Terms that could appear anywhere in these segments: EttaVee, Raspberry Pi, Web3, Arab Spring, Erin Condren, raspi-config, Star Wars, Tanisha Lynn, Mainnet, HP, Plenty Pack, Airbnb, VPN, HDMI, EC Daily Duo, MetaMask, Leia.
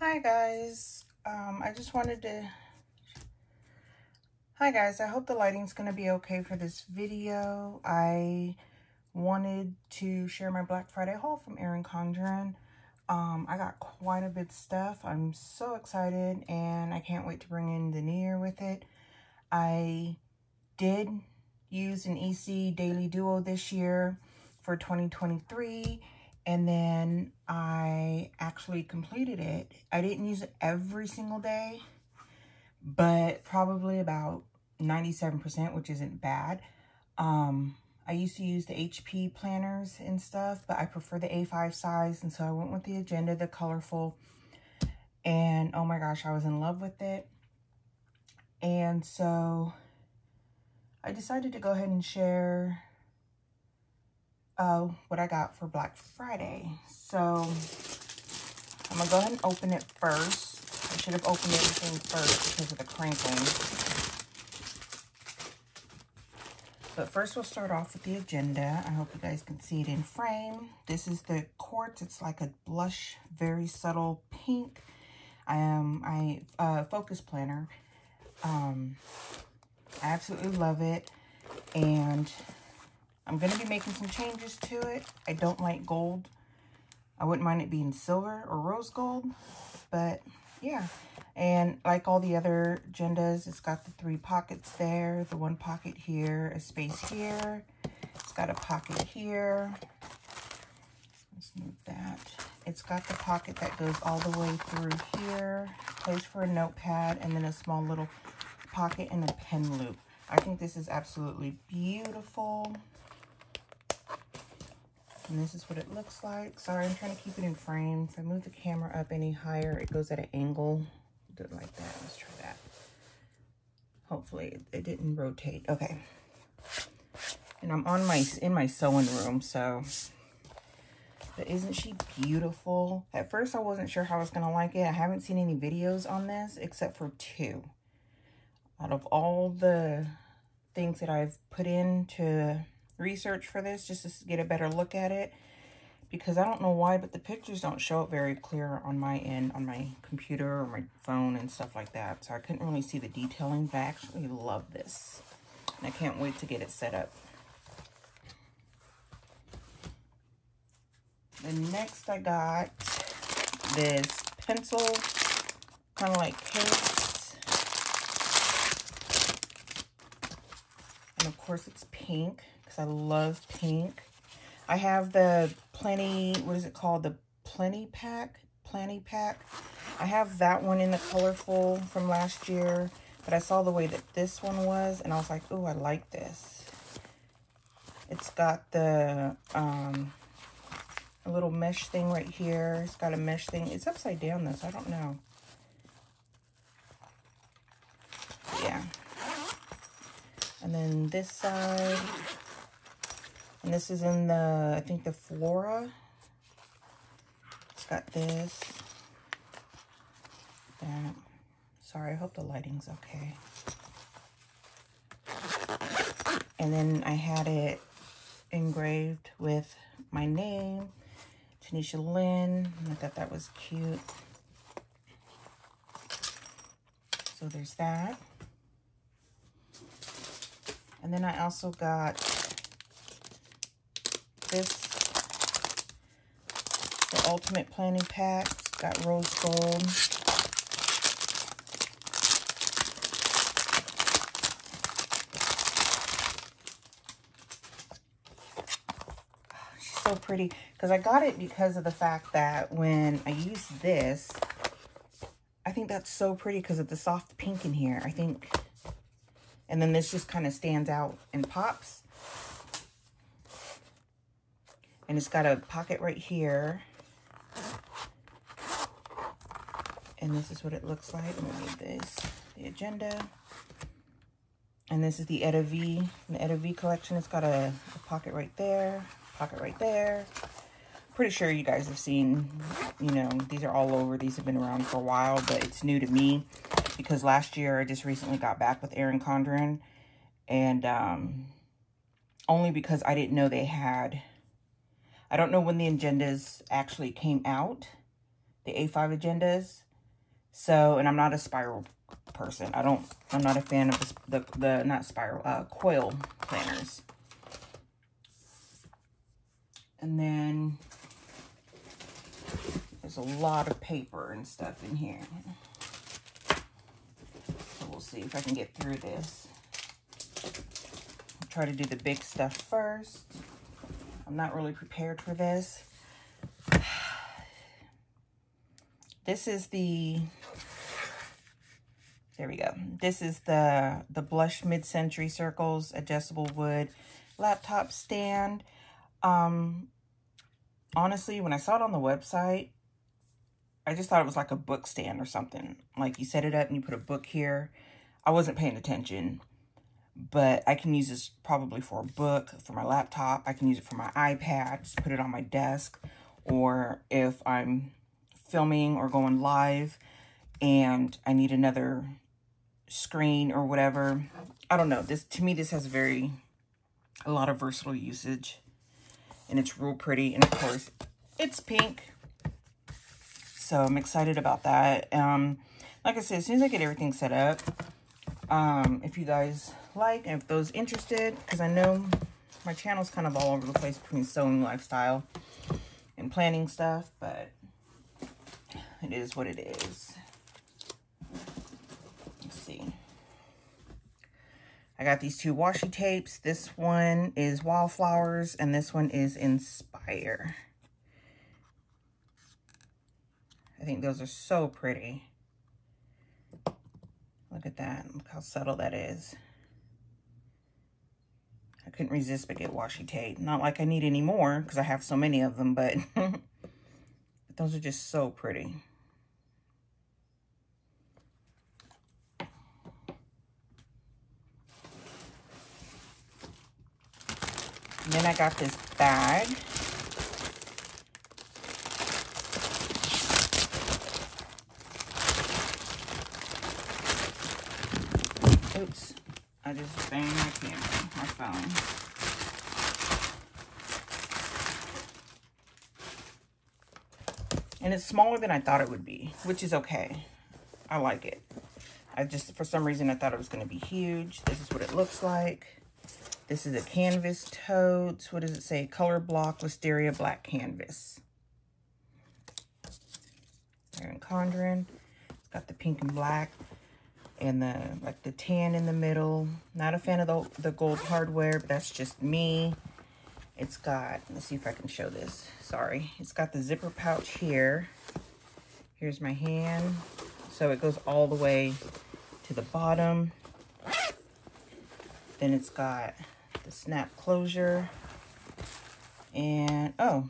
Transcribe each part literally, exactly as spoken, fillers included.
Hi guys, um, I just wanted to, hi guys, I hope the lighting's going to be okay for this video. I wanted to share my Black Friday haul from Erin Condren. Um, I got quite a bit of stuff. I'm so excited and I can't wait to bring in the new year with it. I did use an E C Daily Duo this year for twenty twenty-three. And then I actually completed it. I didn't use it every single day, but probably about ninety-seven percent, which isn't bad. Um, I used to use the H P planners and stuff, but I prefer the A five size. And so I went with the agenda, the colorful. And oh my gosh, I was in love with it. And so I decided to go ahead and share Uh, what I got for Black Friday. So I'm gonna go ahead and open it first. I should have opened everything first because of the crinkling. But first we'll start off with the agenda. I hope you guys can see it in frame. This is the quartz. It's like a blush, very subtle pink. I am I uh, focus planner. Um, I absolutely love it, and I'm going to be making some changes to it. I don't like gold. I wouldn't mind it being silver or rose gold, but yeah. And like all the other agendas, it's got the three pockets there, the one pocket here, a space here. It's got a pocket here. Let's move that. It's got the pocket that goes all the way through here, place for a notepad, and then a small little pocket and a pen loop. I think this is absolutely beautiful. And this is what it looks like. Sorry, I'm trying to keep it in frame. If I move the camera up any higher, it goes at an angle. Do it like that. Let's try that. Hopefully it didn't rotate. Okay. And I'm on my in my sewing room, so. But isn't she beautiful? At first, I wasn't sure how I was going to like it. I haven't seen any videos on this except for two. Out of all the things that I've put in to research for this, just to get a better look at it, because I don't know why, but the pictures don't show up very clear on my end, on my computer or my phone and stuff like that, so I couldn't really see the detailing, but I actually love this, and I can't wait to get it set up. Then next I got this pencil, kind of like case, and of course it's pink. I love pink. I have the Plenty, what is it called? The Plenty Pack? Plenty Pack. I have that one in the colorful from last year, but I saw the way that this one was, and I was like, oh, I like this. It's got the um, a little mesh thing right here. It's got a mesh thing. It's upside down, though, so I don't know. Yeah. And then this side. And this is in the, I think the Flora. It's got this. That. Sorry, I hope the lighting's okay. And then I had it engraved with my name, Tanisha Lynn. I thought that was cute. So there's that. And then I also got this, the Ultimate Planning Pack. It's got rose gold. She's so pretty, because I got it because of the fact that when I use this, I think that's so pretty because of the soft pink in here, I think. And then this just kind of stands out and pops. And it's got a pocket right here. And this is what it looks like. Let me move this, the agenda. And this is the EttaVee, the EttaVee collection. It's got a, a pocket right there, pocket right there. Pretty sure you guys have seen, you know, these are all over. These have been around for a while, but it's new to me because last year I just recently got back with Erin Condren, and um, only because I didn't know they had, I don't know when the agendas actually came out, the A five agendas, So, and I'm not a spiral person. I don't, I'm not a fan of the, the, the not spiral, uh, coil planners. And then there's a lot of paper and stuff in here. So we'll see if I can get through this. I'll try to do the big stuff first. I'm not really prepared for this. This is the, there we go. This is the, the Blush Mid-Century Circles Adjustable Wood Laptop Stand. Um, honestly, when I saw it on the website, I just thought it was like a book stand or something. Like you set it up and you put a book here. I wasn't paying attention, but I can use this probably for a book, for my laptop. I can use it for my iPad, just put it on my desk. Or if I'm filming or going live and I need another screen or whatever. I don't know. This, to me, this has very, a lot of versatile usage. And it's real pretty. And of course, it's pink. So I'm excited about that. Um, like I said, as soon as I get everything set up, um, if you guys like, and if those interested, because I know my channel's kind of all over the place between sewing, lifestyle, and planning stuff, but it is what it is. Let's see. I got these two washi tapes. This one is Wildflowers, and this one is Inspire. I think those are so pretty. Look at that. Look how subtle that is. I couldn't resist but get washi tape. Not like I need any more, because I have so many of them, but, but those are just so pretty. And then I got this bag. Oops, I just banged my camera, my phone. And it's smaller than I thought it would be, which is okay. I like it. I just, for some reason, I thought it was going to be huge. This is what it looks like. This is a canvas totes. What does it say? Color block wisteria black canvas. Erin Condren. It's got the pink and black, and the like the tan in the middle. Not a fan of the the gold hardware, but that's just me. It's got. Let's see if I can show this. Sorry. It's got the zipper pouch here. Here's my hand. So it goes all the way to the bottom. Then it's got the snap closure, and oh,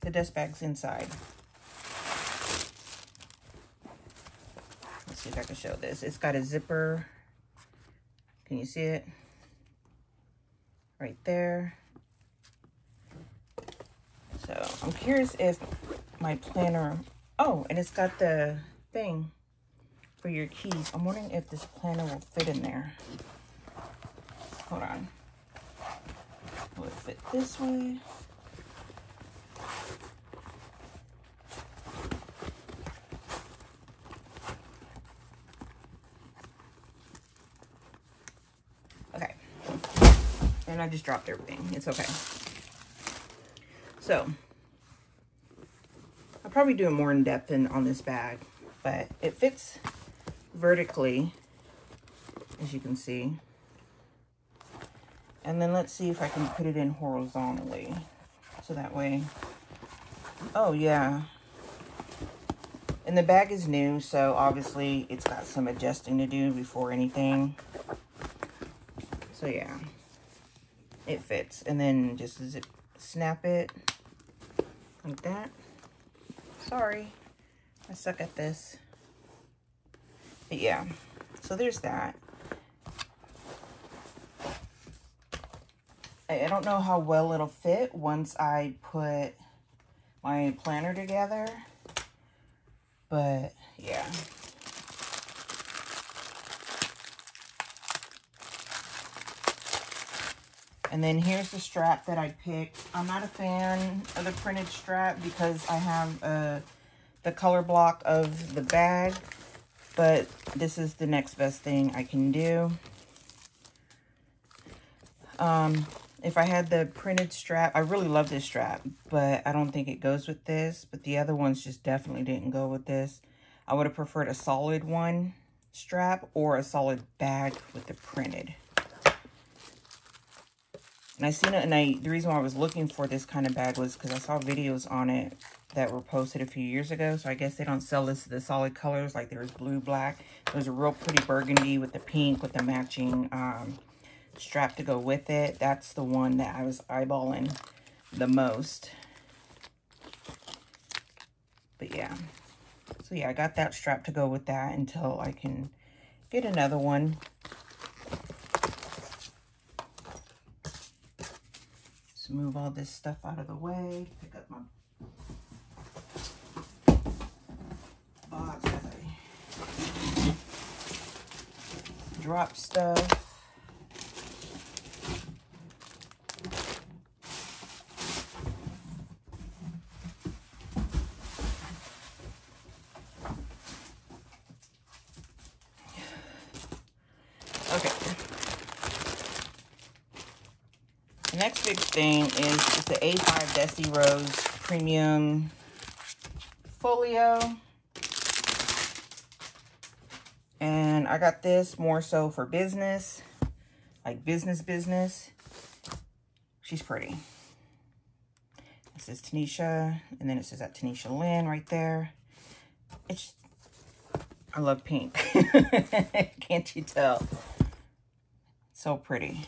the dust bag's inside. Let's see if I can show this. It's got a zipper. Can you see it? Right there. So I'm curious if my planner, oh, and it's got the thing for your keys. I'm wondering if this planner will fit in there. Hold on. Will it fit this way? Okay. And I just dropped everything. It's okay. So, I'll probably do a more in-depth in, on this bag, but it fits vertically, as you can see. And then let's see if I can put it in horizontally. So that way, oh yeah. And the bag is new, so obviously it's got some adjusting to do before anything. So yeah, it fits. And then just zip, snap it like that. Sorry, I suck at this. But yeah, so there's that. I don't know how well it'll fit once I put my planner together, but yeah. And then here's the strap that I picked. I'm not a fan of the printed strap because I have uh, the color block of the bag, but this is the next best thing I can do. Um, if I had the printed strap, I really love this strap, but I don't think it goes with this, but the other ones just definitely didn't go with this. I would have preferred a solid one strap or a solid bag with the printed. And I seen it, and I, the reason why I was looking for this kind of bag was because I saw videos on it that were posted a few years ago. So I guess they don't sell this, the solid colors, like there was blue, black. There was a real pretty burgundy with the pink, with the matching um, strap to go with it. That's the one that I was eyeballing the most. But yeah. So yeah, I got that strap to go with that until I can get another one. Just move all this stuff out of the way. Pick up my box as I drop stuff. Next big thing is just the A five Dusty Rose Premium Folio. And I got this more so for business, like business business. She's pretty. It says Tanisha, and then it says that Tanisha Lynn right there. It's, I love pink. Can't you tell? So pretty.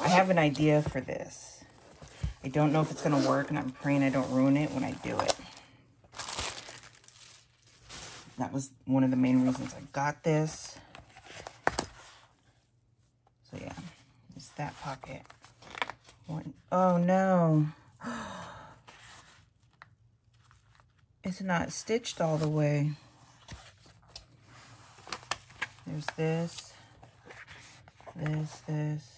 I have an idea for this. I don't know if it's going to work, and I'm praying I don't ruin it when I do it. That was one of the main reasons I got this. So yeah, it's that pocket. One, oh no. It's not stitched all the way. There's this, this, this.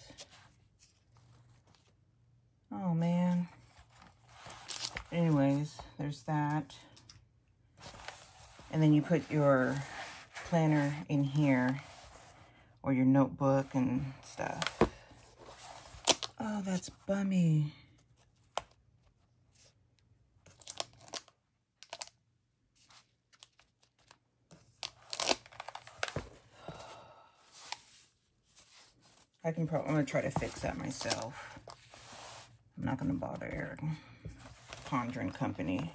Oh man. Anyways, there's that. And then you put your planner in here or your notebook and stuff. Oh, that's bummy. I can probably, I'm gonna try to fix that myself. I'm not going to bother Erin Condren Company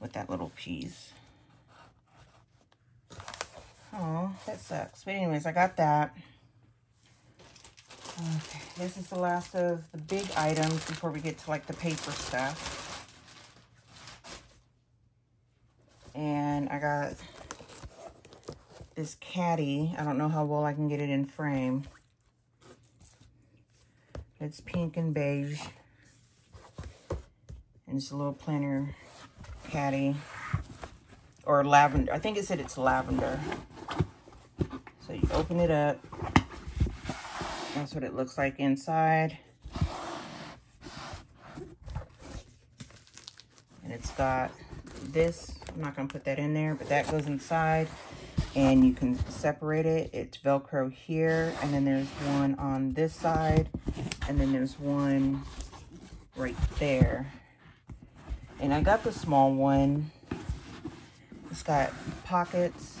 with that little piece. Oh, that sucks. But anyways, I got that. Okay, this is the last of the big items before we get to like the paper stuff. And I got this caddy. I don't know how well I can get it in frame. It's pink and beige, and it's a little planner caddy, or lavender. I think it said it's lavender. So you open it up. That's what it looks like inside. And it's got this. I'm not going to put that in there, but that goes inside. And you can separate it. It's Velcro here, and then there's one on this side, and then there's one right there. And I got the small one. It's got pockets.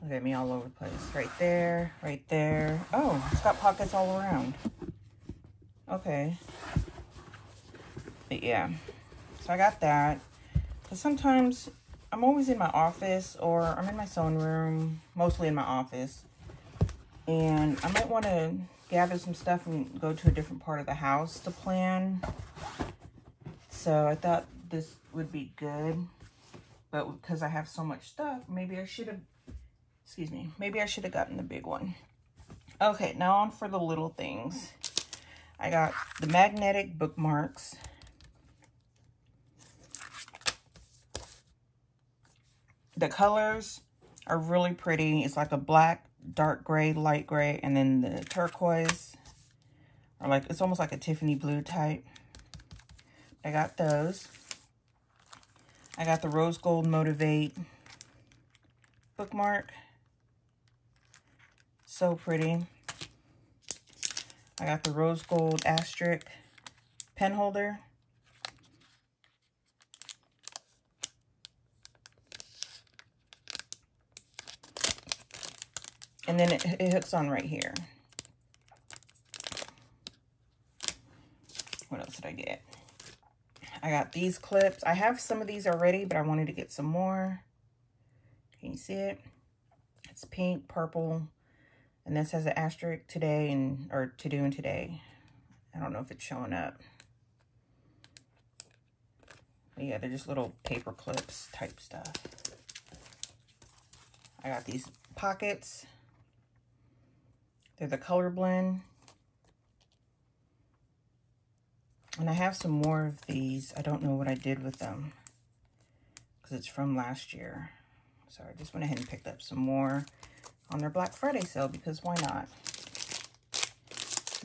Look at me all over the place. Right there, right there. Oh, it's got pockets all around. Okay. But yeah, so I got that. But sometimes, I'm always in my office, or I'm in my sewing room, mostly in my office, and I might want to gather some stuff and go to a different part of the house to plan. So I thought this would be good, but because I have so much stuff, maybe I should have, excuse me, maybe I should have gotten the big one. Okay, now on for the little things. I got the magnetic bookmarks. The colors are really pretty. It's like a black, dark gray, light gray, and then the turquoise. Or like, it's almost like a Tiffany blue type. I got those. I got the rose gold Motivate bookmark. So pretty. I got the rose gold asterisk pen holder. And then it, it hooks on right here. What else did I get? I got these clips. I have some of these already, but I wanted to get some more. Can you see it? It's pink, purple, and this has an asterisk today and or to do and today. I don't know if it's showing up. But yeah, they're just little paper clips type stuff. I got these pockets. They're the Color Blend. And I have some more of these. I don't know what I did with them because it's from last year. So I just went ahead and picked up some more on their Black Friday sale because why not?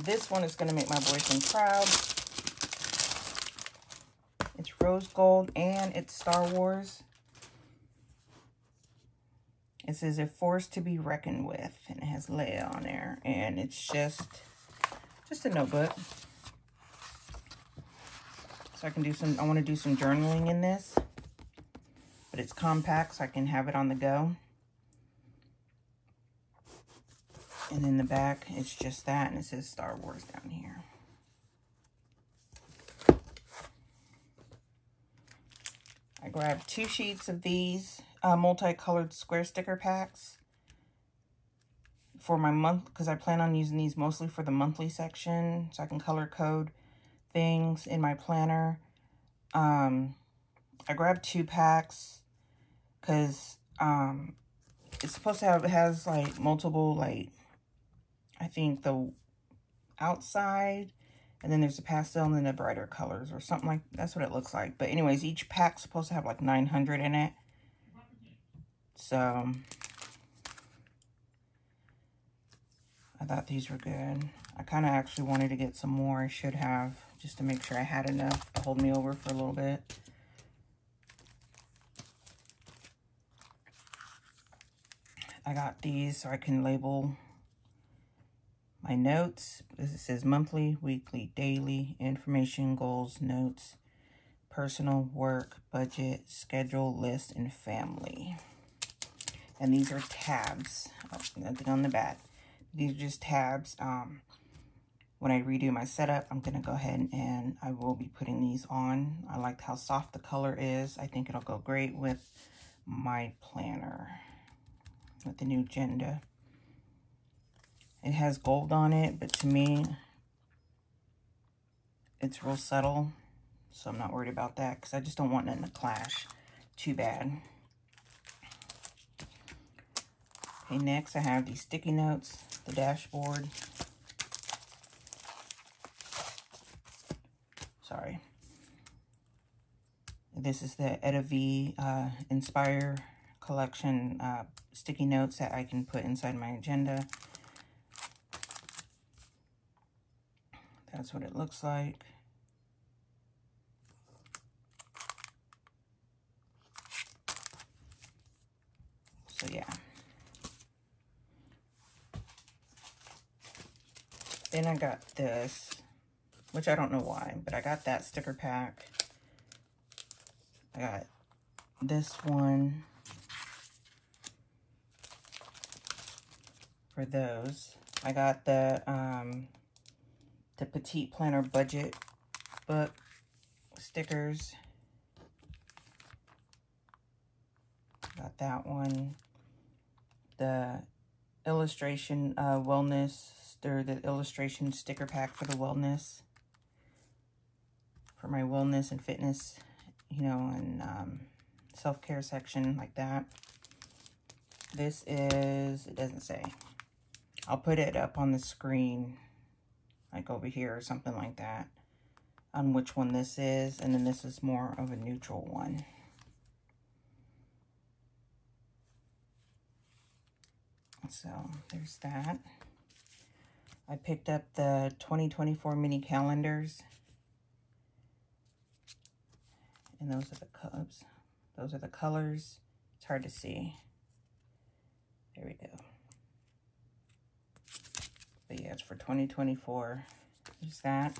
This one is going to make my boyfriend proud. It's rose gold and it's Star Wars. It says a force to be reckoned with and it has Leia on there and it's just, just a notebook. So I can do some, I want to do some journaling in this, but it's compact so I can have it on the go. And in the back, it's just that, and it says Star Wars down here. I grabbed two sheets of these uh, multicolored square sticker packs for my month, because I plan on using these mostly for the monthly section, so I can color code things in my planner. um I grabbed two packs because um it's supposed to have, it has like multiple, like I think the outside and then there's a pastel and then the brighter colors or something, like that's what it looks like. But anyways, each pack's supposed to have like nine hundred in it, so I thought these were good. I kind of actually wanted to get some more. I should have, just to make sure I had enough to hold me over for a little bit. I got these so I can label my notes. This says monthly, weekly, daily, information, goals, notes, personal, work, budget, schedule, list, and family. And these are tabs. Oh, nothing on the back. These are just tabs. Um, when I redo my setup, I'm going to go ahead and I will be putting these on. I liked how soft the color is. I think it'll go great with my planner, with the new agenda. It has gold on it, but to me, it's real subtle. So I'm not worried about that because I just don't want nothing to clash too bad. Okay, next I have these sticky notes. The dashboard. Sorry. This is the EttaVee uh, Inspire collection uh, sticky notes that I can put inside my agenda. That's what it looks like. So yeah. Then I got this, which I don't know why, but I got that sticker pack. I got this one for those. I got the um, the Petite Planner Budget Book stickers. Got that one. The illustration uh, wellness. They're the illustration sticker pack for the wellness, for my wellness and fitness, you know, and um, self-care section like that. This is, it doesn't say. I'll put it up on the screen, like over here or something like that, on which one this is. And then this is more of a neutral one. So there's that. I picked up the twenty twenty-four mini calendars. And those are the cubs. Those are the colors. It's hard to see. There we go. But yeah, it's for twenty twenty-four. There's that.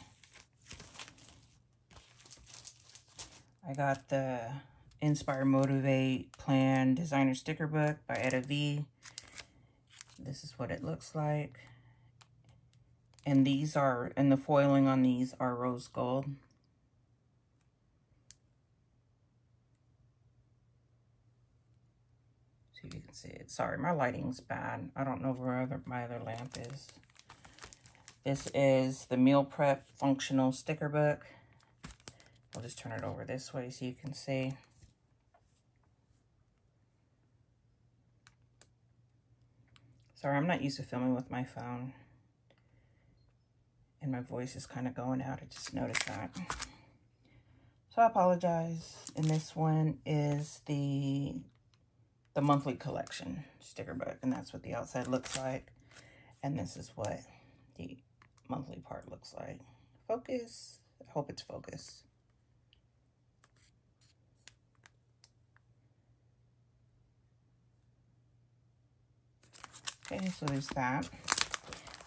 I got the Inspire, Motivate, Plan Designer Sticker Book by EttaVee. This is what it looks like. And these are, and the foiling on these are rose gold. See if you can see it. Sorry, my lighting's bad. I don't know where other, my other lamp is. This is the Meal Prep Functional Sticker Book. I'll just turn it over this way so you can see. Sorry, I'm not used to filming with my phone. And my voice is kind of going out. I just noticed that. So I apologize. And this one is the, the monthly collection sticker book. And that's what the outside looks like. And this is what the monthly part looks like. Focus. I hope it's focused. Okay, so there's that.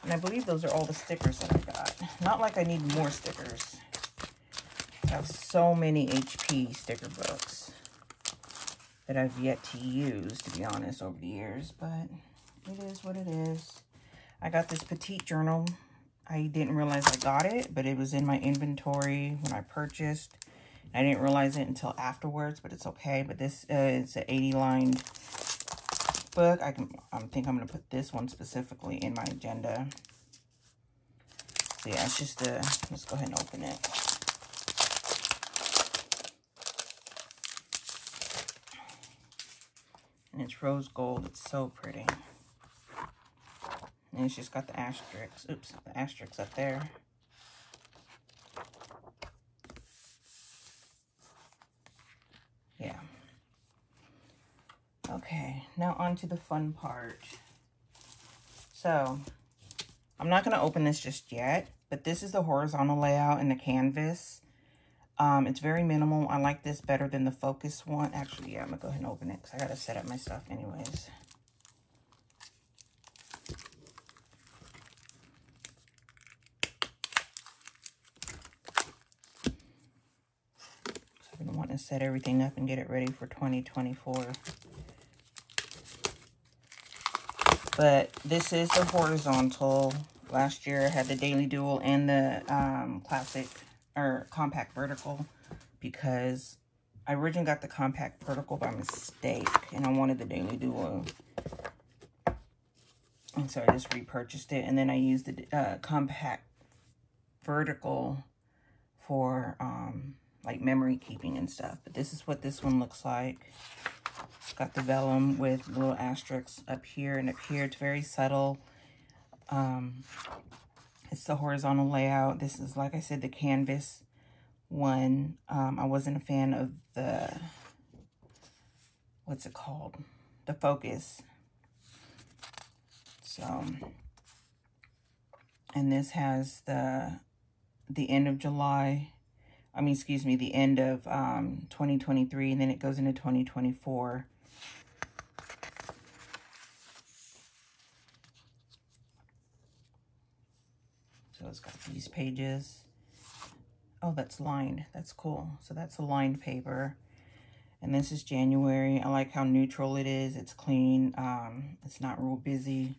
And I believe those are all the stickers that I got. Not like I need more stickers. I have so many H P sticker books that I've yet to use, to be honest, over the years. But it is what it is. I got this petite journal. I didn't realize I got it, but it was in my inventory when I purchased. I didn't realize it until afterwards, but it's okay. But this uh, is an eighty lined book. I can I think I'm gonna put this one specifically in my agenda. So yeah, it's just a, let's go ahead and open it. And it's rose gold, it's so pretty. And it's just got the asterisks. Oops, the asterisks up there. Yeah. Okay, now on to the fun part. So, I'm not going to open this just yet, but this is the horizontal layout and the canvas. Um, it's very minimal. I like this better than the focus one. Actually, yeah, I'm going to go ahead and open it because I got to set up my stuff anyways. So, I'm going to want to set everything up and get it ready for twenty twenty-four. But this is the horizontal. Last year I had the Daily Duo and the um, classic or compact vertical because I originally got the compact vertical by mistake and I wanted the Daily Duo. And so I just repurchased it and then I used the uh, compact vertical for um, like memory keeping and stuff. But this is what this one looks like. It's got the vellum with little asterisks up here and up here. It's very subtle. Um, it's the horizontal layout. This is, like I said, the canvas one. Um, I wasn't a fan of the, what's it called? The focus. So, and this has the, the end of July. I mean, excuse me, the end of um, twenty twenty-three, and then it goes into twenty twenty-four. So it's got these pages. Oh, that's lined. That's cool. So that's a lined paper. And this is January. I like how neutral it is. It's clean. Um, it's not real busy.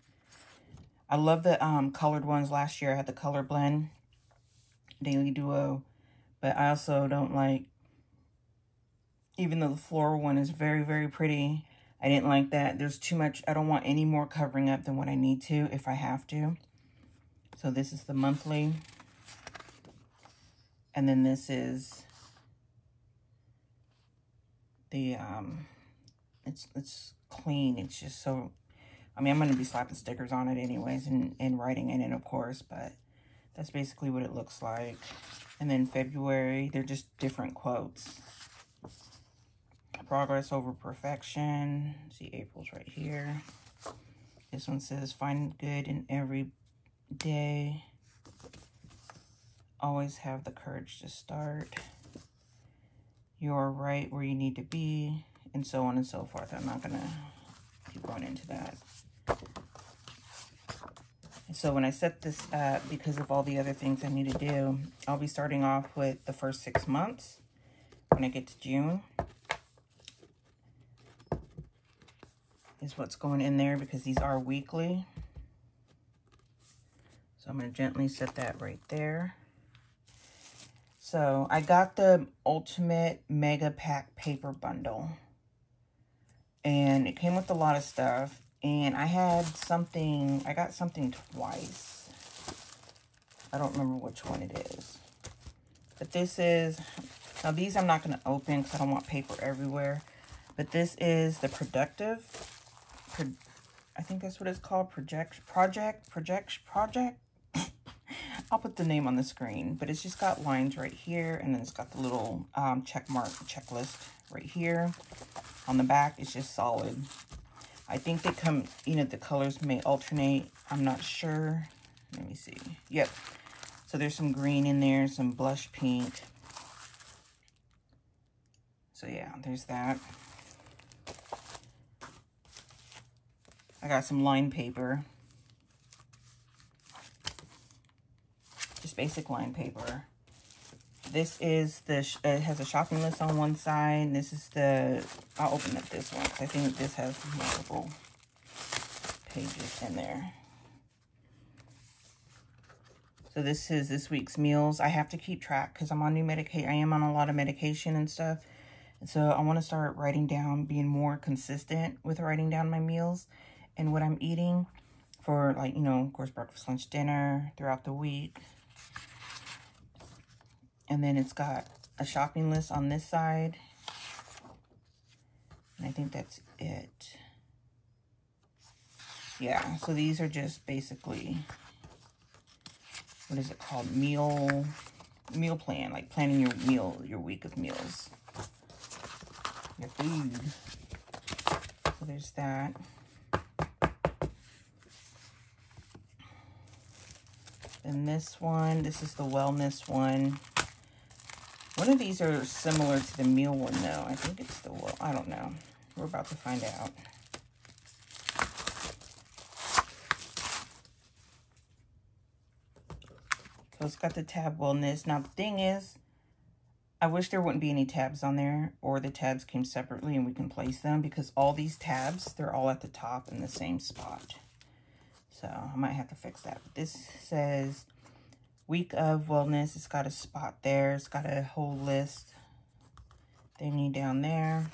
I love the um, colored ones. Last year I had the color blend, Daily Duo. But I also don't like, even though the floral one is very, very pretty, I didn't like that. There's too much, I don't want any more covering up than what I need to if I have to. So this is the monthly. And then this is the, um, it's, it's clean. It's just so, I mean, I'm going to be slapping stickers on it anyways and, and writing in it, of course, but that's basically what it looks like. And then February, they're just different quotes. Progress over perfection. See, April's right here. This one says, find good in every day. Always have the courage to start. You're right where you need to be. And so on and so forth. I'm not going to Keep going into that. And so when I set this up, because of all the other things I need to do, I'll be starting off with the first six months when I get to June. Is what's going in there, because these are weekly. So I'm going to gently set that right there. So I got the Ultimate Mega Pack Paper Bundle. And it came with a lot of stuff. And I had something, I got something twice. I don't remember which one it is. But this is, now these I'm not going to open because I don't want paper everywhere. But this is the Productive, pro, I think that's what it's called, Project, Project, Project, Project. I'll put the name on the screen, but it's just got lines right here, and then it's got the little um, check mark checklist right here. On the back, it's just solid. I think they come, you know, the colors may alternate. I'm not sure. Let me see. Yep. So there's some green in there, some blush pink. So yeah, there's that. I got some line paper. Just basic line paper. This is the, sh it has a shopping list on one side. This is the, I'll open up this one because I think this has multiple pages in there. So this is this week's meals. I have to keep track because I'm on new medication. I am on a lot of medication and stuff. And so I want to start writing down, being more consistent with writing down my meals and what I'm eating for, like, you know, of course, breakfast, lunch, dinner throughout the week. And then it's got a shopping list on this side. And I think that's it. Yeah, so these are just basically, what is it called? Meal, meal plan, like planning your meal, your week of meals. Your food. So there's that. And this one, this is the wellness one. One of these are similar to the meal one, though. I think it's the, well, I don't know. We're about to find out. So it's got the tab wellness. Now, the thing is, I wish there wouldn't be any tabs on there, or the tabs came separately and we can place them, because all these tabs, they're all at the top in the same spot. So I might have to fix that. But this says week of wellness. It's got a spot there. It's got a whole list thingy down there.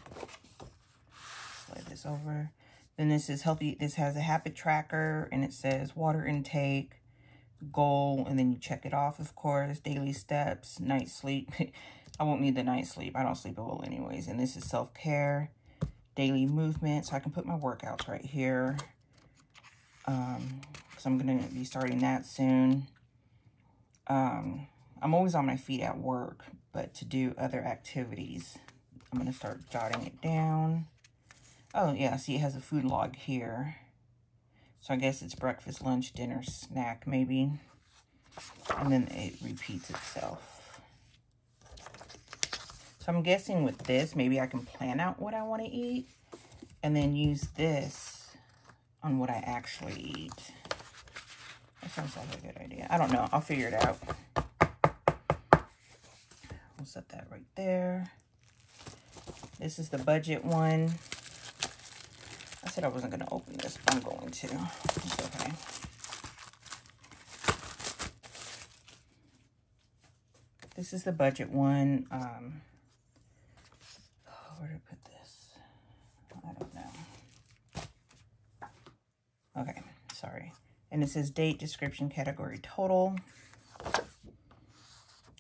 Slide this over. Then this is healthy. This has a habit tracker, and it says water intake, goal, and then you check it off, of course. Daily steps, night sleep. I won't need the night sleep. I don't sleep at all anyways. And this is self-care, daily movement. So I can put my workouts right here. Um, so I'm going to be starting that soon. Um, I'm always on my feet at work, but to do other activities, I'm going to start jotting it down. Oh, yeah, see, it has a food log here. So I guess it's breakfast, lunch, dinner, snack, maybe. And then it repeats itself. So I'm guessing with this, maybe I can plan out what I want to eat and then use this on what I actually eat. That sounds like a good idea. I don't know. I'll figure it out. We'll set that right there. This is the budget one. I said I wasn't going to open this, but I'm going to. It's okay. This is the budget one. Um, oh, where did I put this? I don't know. Okay, sorry. And it says date, description, category, total.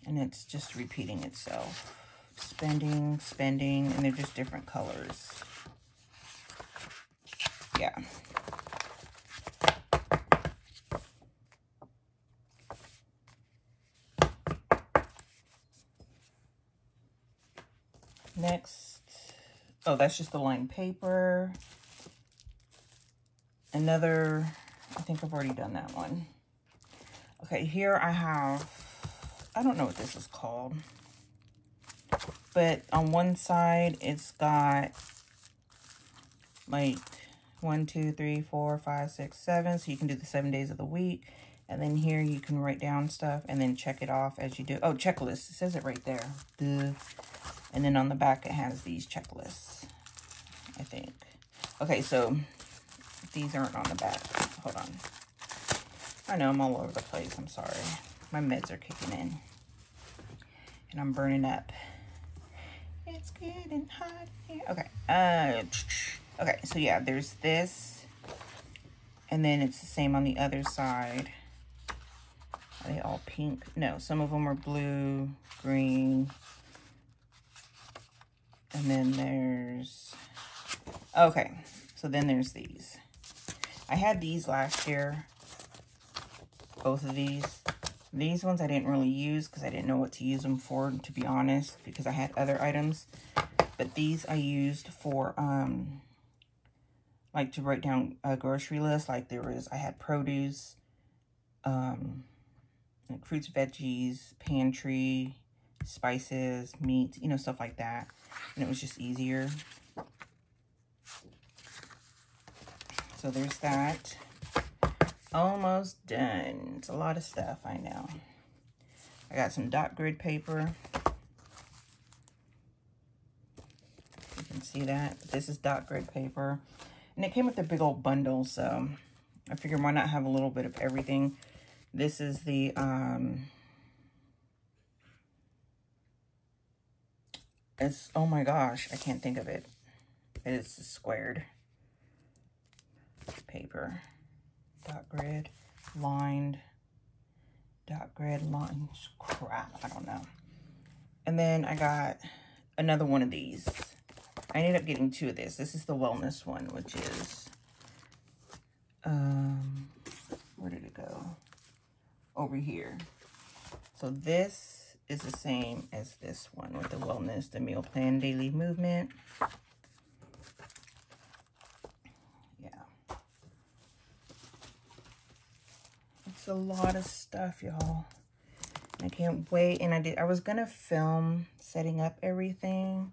And it's just repeating itself. Spending, spending, and they're just different colors. Yeah. Next. Oh, that's just the lined paper. Another, I think I've already done that one. Okay, here I have, I don't know what this is called, but on one side it's got like one, two, three, four, five, six, seven. So you can do the seven days of the week. And then here you can write down stuff and then check it off as you do. Oh, checklist. It says it right there. Duh. And then on the back, it has these checklists, I think. Okay, so these aren't on the back. Hold on. I know I'm all over the place. I'm sorry. My meds are kicking in. And I'm burning up. It's getting hot here. Okay. Uh, okay, so yeah, there's this. And then it's the same on the other side. Are they all pink? No, some of them are blue, green. And then there's, okay, so then there's these. I had these last year, both of these. These ones I didn't really use because I didn't know what to use them for, to be honest, because I had other items. But these I used for, um, like to write down a grocery list. Like there was, I had produce, um, like fruits, veggies, pantry, spices, meat, you know, stuff like that. And it was just easier. So there's that. Almost done. It's a lot of stuff, I know. I got some dot grid paper. You can see that. This is dot grid paper. And it came with a big old bundle, so I figured why not have a little bit of everything. This is the um It's, oh my gosh, I can't think of it. It's the squared paper. Dot grid, lined, dot grid, lined, crap, I don't know. And then I got another one of these. I ended up getting two of this. This is the wellness one, which is, um, where did it go? Over here. So this is the same as this one with the wellness, the meal plan, daily movement. Yeah. It's a lot of stuff, y'all. I can't wait. And I did, I was gonna film setting up everything,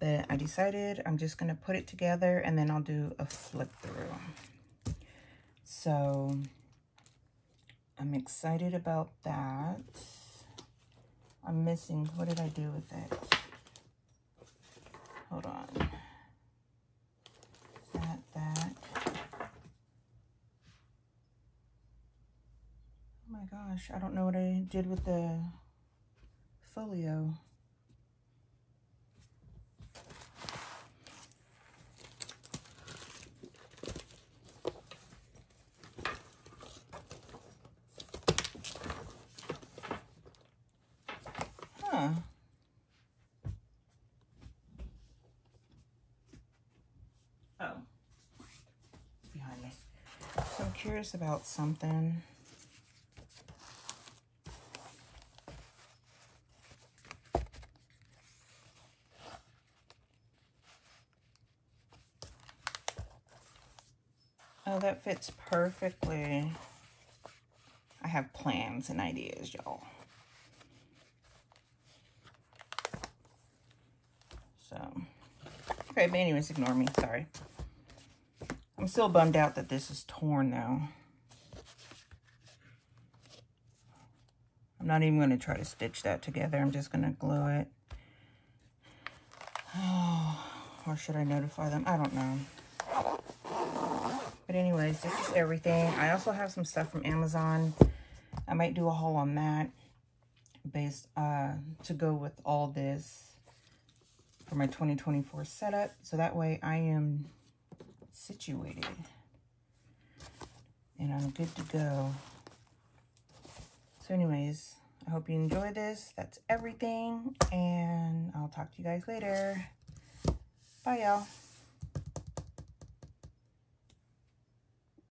but I decided I'm just gonna put it together and then I'll do a flip through. So I'm excited about that. I'm missing, what did I do with it? Hold on. That, that. Oh my gosh, I don't know what I did with the folio. Curious about something. Oh, that fits perfectly. I have plans and ideas, y'all. So, okay, but anyways, ignore me, sorry. I'm still bummed out that this is torn, though. I'm not even going to try to stitch that together. I'm just going to glue it. Oh, or should I notify them? I don't know. But anyways, this is everything. I also have some stuff from Amazon. I might do a haul on that based uh, to go with all this for my twenty twenty-four setup. So that way I am situated and I'm good to go. So anyways, I hope you enjoy this. That's everything, and I'll talk to you guys later. Bye, y'all.